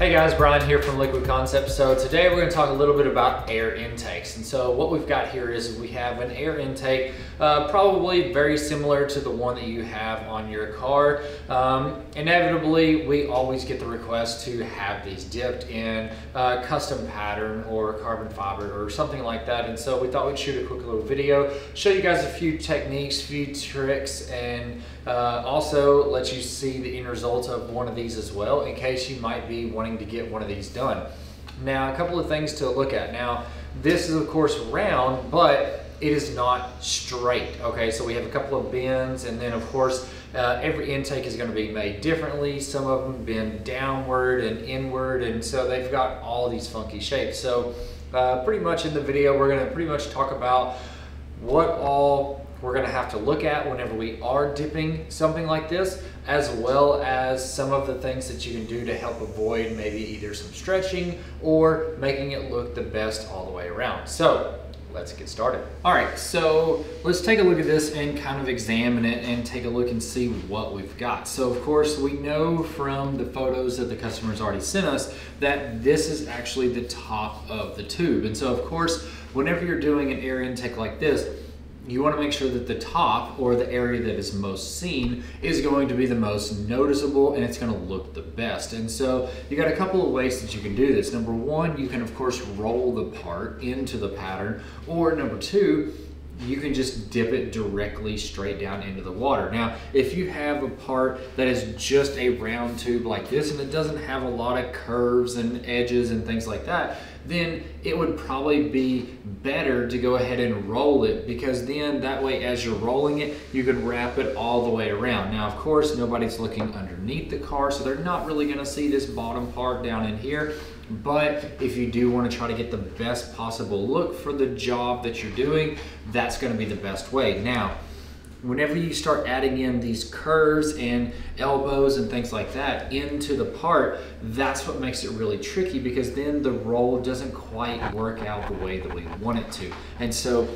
Hey guys, Brian here from Liquid Concepts. So today we're going to talk a little bit about air intakes. And so what we've got here is we have an air intake, probably very similar to the one that you have on your car. Inevitably, we always get the request to have these dipped in custom pattern or carbon fiber or something like that. And so we thought we'd shoot a quick little video, show you guys a few techniques, few tricks, and also let you see the end results of one of these as well, in case you might be wanting to get one of these done. Now, a couple of things to look at. Now, this is of course round, but it is not straight, okay? So we have a couple of bends, and then of course, every intake is gonna be made differently. Some of them bend downward and inward, and so they've got all these funky shapes. So pretty much in the video, we're gonna pretty much talk about what all we're gonna have to look at whenever we are dipping something like this, as well as some of the things that you can do to help avoid maybe either some stretching or making it look the best all the way around. So let's get started. All right, so let's take a look at this and kind of examine it and take a look and see what we've got. So of course, we know from the photos that the customer's already sent us that this is actually the top of the tube. And so of course, whenever you're doing an air intake like this, you want to make sure that the top, or the area that is most seen, is going to be the most noticeable and it's going to look the best. And so you got a couple of ways that you can do this. Number one, you can of course roll the part into the pattern, or number two, you can just dip it directly straight down into the water. Now, if you have a part that is just a round tube like this and it doesn't have a lot of curves and edges and things like that, then it would probably be better to go ahead and roll it, because then that way as you're rolling it, you can wrap it all the way around. Now, of course, nobody's looking underneath the car, so they're not really gonna see this bottom part down in here. But if you do want to try to get the best possible look for the job that you're doing, that's going to be the best way. Now, whenever you start adding in these curves and elbows and things like that into the part, that's what makes it really tricky, because then the roll doesn't quite work out the way that we want it to. And so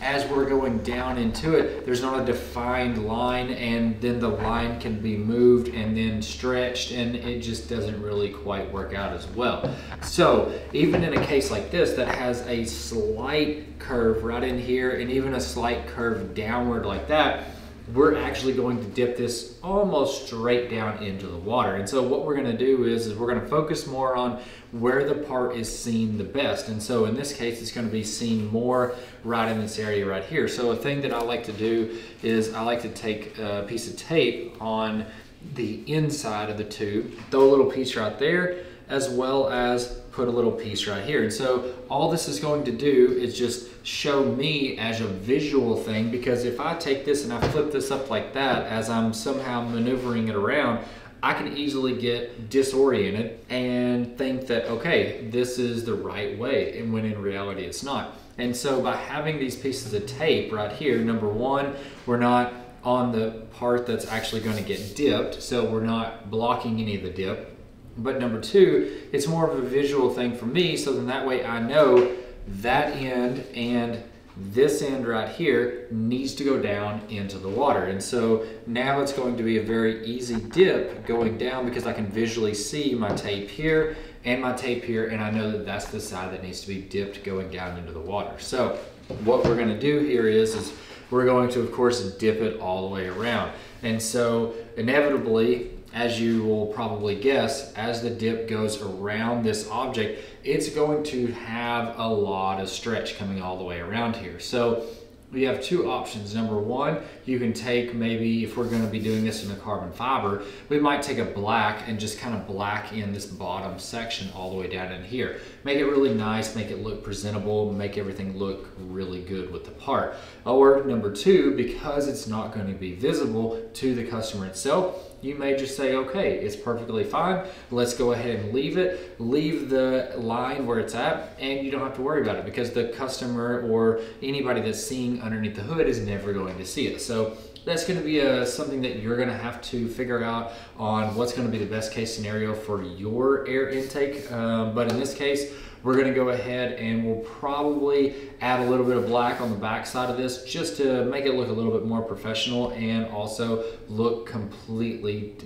as we're going down into it, there's not a defined line, and then the line can be moved and then stretched, and it just doesn't really quite work out as well. So even in a case like this that has a slight curve right in here and even a slight curve downward like that, we're actually going to dip this almost straight down into the water. And so what we're gonna do is we're gonna focus more on where the part is seen the best. And so in this case, it's gonna be seen more right in this area right here. So a thing that I like to do is I like to take a piece of tape on the inside of the tube, throw a little piece right there, as well as put a little piece right here. And so all this is going to do is just show me as a visual thing, because if I take this and I flip this up like that as I'm somehow maneuvering it around, I can easily get disoriented and think that, okay, this is the right way, and when in reality it's not. And so by having these pieces of tape right here, number one, we're not on the part that's actually going to get dipped, so we're not blocking any of the dip. But number two, it's more of a visual thing for me, so then that way I know that end and this end right here needs to go down into the water. And so now it's going to be a very easy dip going down, because I can visually see my tape here and my tape here, and I know that that's the side that needs to be dipped going down into the water. So what we're gonna do here is we're going to, of course, dip it all the way around. And so inevitably, as you will probably guess, as the dip goes around this object, it's going to have a lot of stretch coming all the way around here. So we have two options. Number one, you can take, maybe if we're going to be doing this in a carbon fiber, we might take a black and just kind of black in this bottom section all the way down in here. Make it really nice, make it look presentable, make everything look really good with the part. Or number two, because it's not going to be visible to the customer itself, you may just say, okay, it's perfectly fine. Let's go ahead and leave it. Leave the line where it's at, and you don't have to worry about it, because the customer or anybody that's seeing underneath the hood is never going to see it. So that's going to be something that you're going to have to figure out on what's going to be the best case scenario for your air intake. But in this case, we're going to go ahead and we'll probably add a little bit of black on the back side of this just to make it look a little bit more professional and also look completely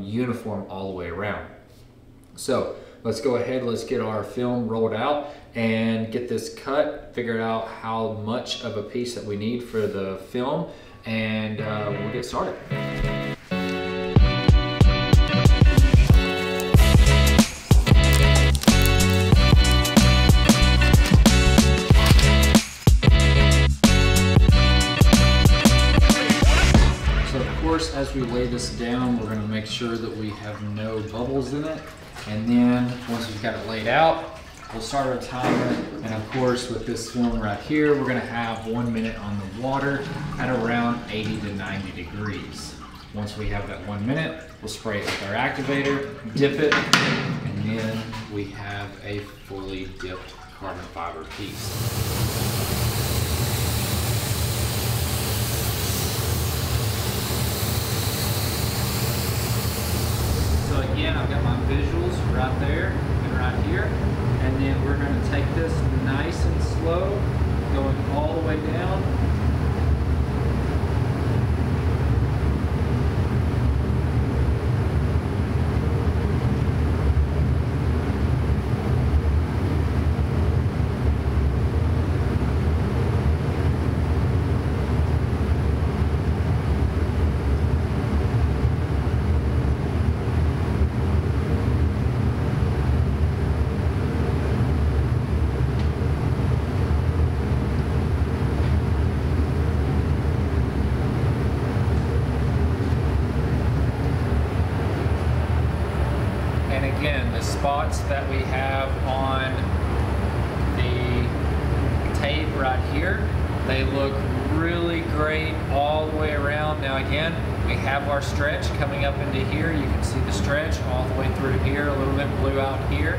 uniform all the way around. So Let's go ahead, let's get our film rolled out and get this cut, figure out how much of a piece that we need for the film, and we'll get started. As we lay this down, we're going to make sure that we have no bubbles in it, and then once we've got it laid out, we'll start our timer. And of course, with this film right here, we're going to have 1 minute on the water at around 80 to 90 degrees. Once we have that 1 minute, we'll spray it with our activator, dip it, and then we have a fully dipped carbon fiber piece. So again, I've got my visuals right there and right here, and then we're going to take this nice and slow, going all the way down. Again, the spots that we have on the tape right here, they look really great all the way around. Now again, we have our stretch coming up into here. You can see the stretch all the way through here, a little bit blue out here.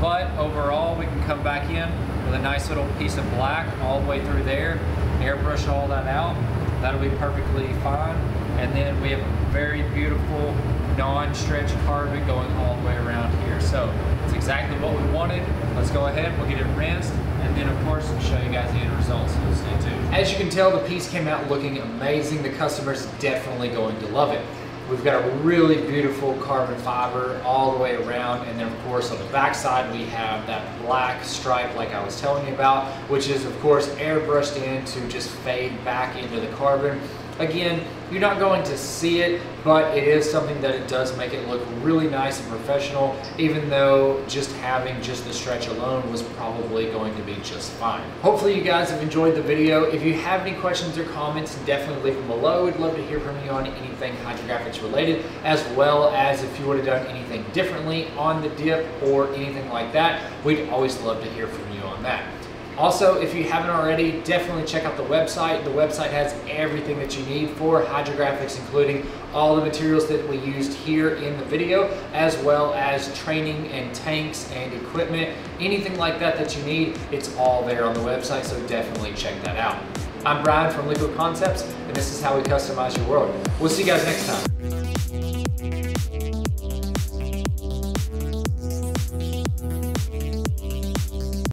But overall, we can come back in with a nice little piece of black all the way through there, airbrush all that out. That'll be perfectly fine. And then we have a very beautiful non-stretch carbon going all the way around here. So it's exactly what we wanted. Let's go ahead, we'll get it rinsed, and then of course we'll show you guys the end results, so stay tuned. As you can tell, the piece came out looking amazing. The customer's definitely going to love it. We've got a really beautiful carbon fiber all the way around, and then of course on the back side we have that black stripe like I was telling you about, which is of course airbrushed in to just fade back into the carbon. Again, you're not going to see it, but it is something that it does make it look really nice and professional, even though just having just the stretch alone was probably going to be just fine. Hopefully you guys have enjoyed the video. If you have any questions or comments, definitely leave them below. We'd love to hear from you on anything Hydrographics related, as well as if you would have done anything differently on the dip or anything like that. We'd always love to hear from you on that. Also, if you haven't already, definitely check out the website. The website has everything that you need for Hydrographics, including all the materials that we used here in the video, as well as training and tanks and equipment, anything like that that you need. It's all there on the website, so definitely check that out. I'm Brian from Liquid Concepts, and this is how we customize your world. We'll see you guys next time.